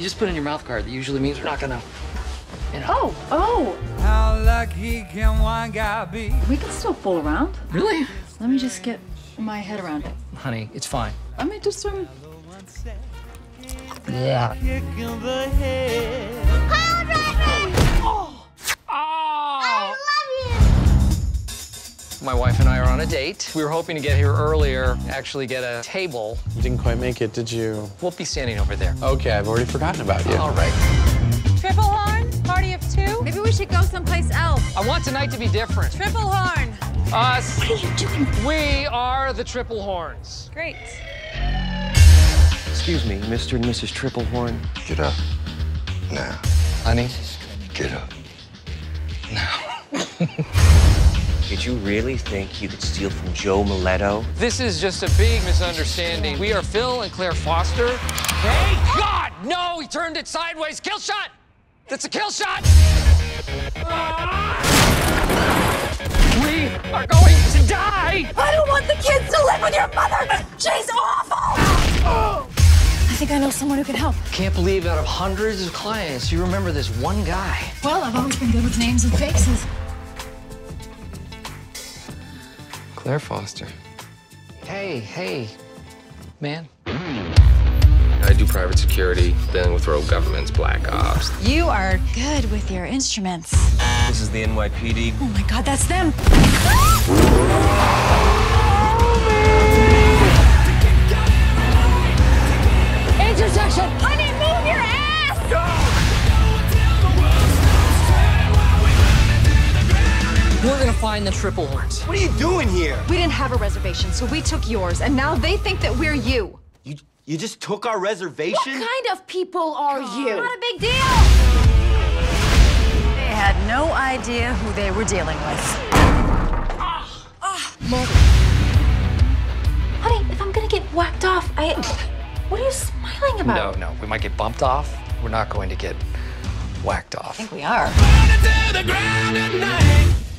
You just put in your mouth guard. That usually means we're not gonna, you know. Oh. How lucky can one guy be? We can still fool around. Really? Let me just get my head around it. Honey, it's fine. I mean, just some. Yeah. Pile driving! Oh. Oh! I love you! My wife and I are on a date. We were hoping to get here earlier, actually get a table. You didn't quite make it, did you? We'll be standing over there. Okay, I've already forgotten about you. All right. Triple horn, party of two. Maybe we should go someplace else. I want tonight to be different. Triple horn. Us. What are you doing? We are the Triple Horns. Great. Excuse me, Mr. and Mrs. Triple Horn. Get up. Now. Honey? Get up. Now. Did you really think you could steal from Joe Maletto? This is just a big misunderstanding. We are Phil and Claire Foster. Hey, God! No, he turned it sideways. Kill shot! That's a kill shot! We are going to die! I don't want the kids to live with your mother! She's awful! I think I know someone who can help. Can't believe out of hundreds of clients, you remember this one guy. Well, I've always been good with names and faces. Claire Foster. Hey, man. I do private security, dealing with rogue governments, black ops. You are good with your instruments. This is the NYPD. Oh my God, that's them. Intersection! Honey, move your ass! Go! We're gonna find the Triple Horns. What are you doing here? We didn't have a reservation, so we took yours, and now they think that we're you. You just took our reservation? What kind of people are you? Not a big deal! They had no idea who they were dealing with. Mother. Honey, if I'm gonna get whacked off, What are you smiling about? No, we might get bumped off. We're not going to get whacked off. I think we are.